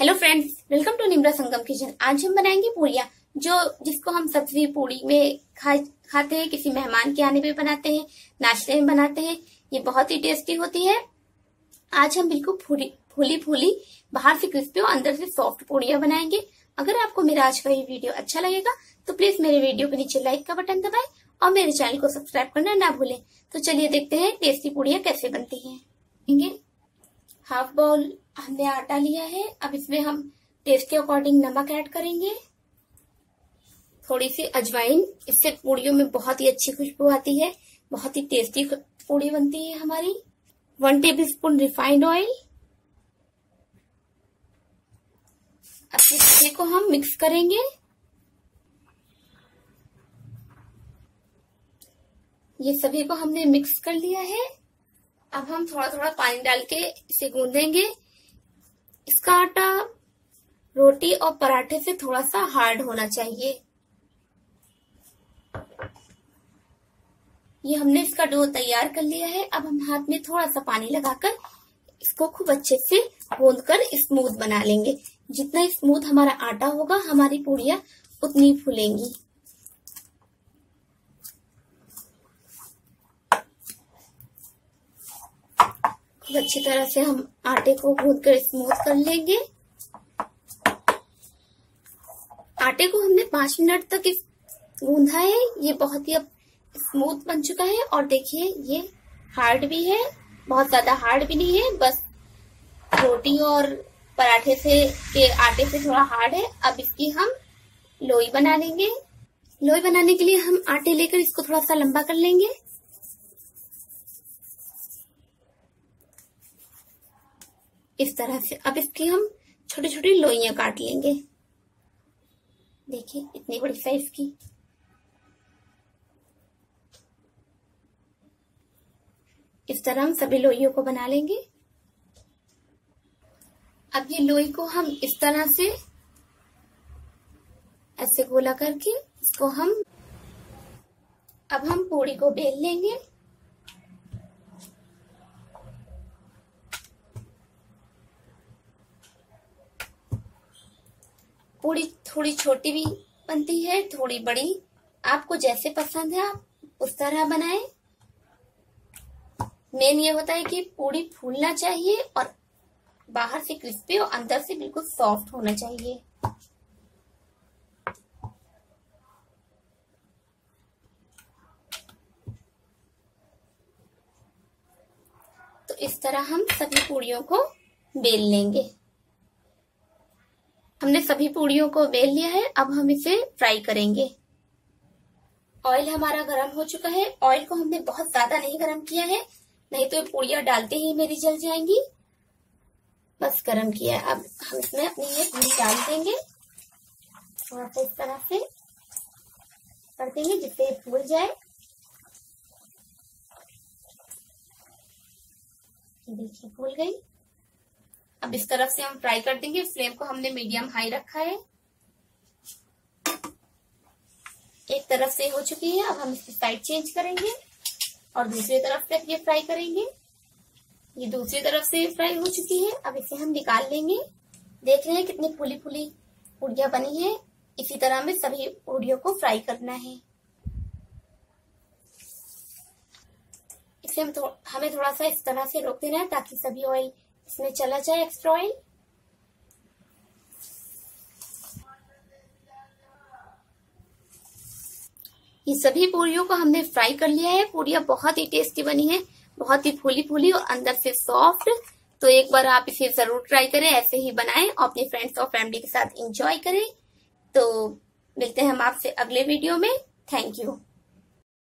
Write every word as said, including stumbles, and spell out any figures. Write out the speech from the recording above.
Hello friends, welcome to Nimra Sangam kitchen. आज हम बनाएंगे पूरियां, जो जिसको हम सब्जी पूरी में खा, खाते हैं, किसी मेहमान के आने पे बनाते हैं, नाश्ते में बनाते हैं। ये बहुत ही टेस्टी होती है। आज हम बिल्कुल फूली फूली फूली बाहर से क्रिस्पी और अंदर से सॉफ्ट पूरियां बनाएंगे। अगर आपको मेरा आज का ये वीडियो अच्छा लगेगा तो प्लीज मेरे वीडियो के नीचे लाइक का बटन दबाए और मेरे चैनल को सब्सक्राइब करना ना भूले। तो चलिए देखते हैं टेस्टी पूरियां कैसे बनती है। हाफ बाउल हमने आटा लिया है। अब इसमें हम टेस्ट के अकॉर्डिंग नमक ऐड करेंगे, थोड़ी सी अजवाइन। इससे पूड़ियों में बहुत ही अच्छी खुशबू आती है, बहुत ही टेस्टी पूड़ी बनती है हमारी। One tablespoon refined oil. अब इसे को हम मिक्स करेंगे। ये सभी को हमने मिक्स कर लिया है। अब हम थोड़ा थोड़ा पानी डाल के इसे गूंदेंगे। इसका आटा रोटी और पराठे से थोड़ा सा हार्ड होना चाहिए। ये हमने इसका डो तैयार कर लिया है। अब हम हाथ में थोड़ा सा पानी लगाकर इसको खूब अच्छे से गूंद कर स्मूथ बना लेंगे। जितना स्मूथ हमारा आटा होगा, हमारी पूड़ियां उतनी फूलेंगी। अच्छी तरह से हम आटे को गूंथ कर स्मूथ कर लेंगे। आटे को हमने पांच मिनट तक गूंधा है। ये बहुत ही अब स्मूथ बन चुका है और देखिए ये हार्ड भी है, बहुत ज्यादा हार्ड भी नहीं है। बस रोटी और पराठे से के आटे से थोड़ा हार्ड है। अब इसकी हम लोई बना लेंगे। लोई बनाने के लिए हम आटे लेकर इसको थोड़ा सा लंबा कर लेंगे। इस तरह से अब इसकी हम छोटी छोटी लोइयां काट लेंगे। देखिए इतनी बड़ी साइज की। इस तरह हम सभी लोइयों को बना लेंगे। अब ये लोई को हम इस तरह से ऐसे गोला करके इसको हम अब हम पूरी को बेल लेंगे। पूरी थोड़ी छोटी भी बनती है, थोड़ी बड़ी, आपको जैसे पसंद है आप उस तरह बनाएं। मेन ये होता है कि पूरी फूलना चाहिए और बाहर से क्रिस्पी और अंदर से बिल्कुल सॉफ्ट होना चाहिए। तो इस तरह हम सभी पूड़ियों को बेल लेंगे। हमने सभी पूड़ियों को बेल लिया है। अब हम इसे फ्राई करेंगे। ऑयल हमारा गरम हो चुका है। ऑयल को हमने बहुत ज्यादा नहीं गरम किया है, नहीं तो ये पूड़ियां डालते ही मेरी जल जाएंगी। बस गरम किया है। अब हम इसमें अपनी ये पूड़ी डाल देंगे, थोड़ा सा इस तरह से कर देंगे जिससे ये फूल जाए। देखिए फूल गई। अब इस तरफ से हम फ्राई कर देंगे। फ्लेम को हमने मीडियम हाई रखा है। एक तरफ से हो चुकी है। अब हम इसकी साइड चेंज करेंगे और दूसरी तरफ तक ये फ्राई करेंगे। ये दूसरी तरफ से फ्राई हो चुकी है। अब इसे हम निकाल लेंगे। देख रहे हैं कितनी फूली फूली पूड़ियां बनी है। इसी तरह हमें सभी पूड़ियों को फ्राई करना है। इसे हम थो, हमें थोड़ा सा इस तरह से रोक देना है ताकि सभी ऑयल इसमें चला जाए, एक्स्ट्रा ऑयल। ये सभी पूरियों को हमने फ्राई कर लिया है। पूरियां बहुत ही टेस्टी बनी है, बहुत ही फूली फूली और अंदर से सॉफ्ट। तो एक बार आप इसे जरूर ट्राई करें, ऐसे ही बनाएं और अपने फ्रेंड्स और फैमिली के साथ एंजॉय करें। तो मिलते हैं हम आपसे अगले वीडियो में। Thank you.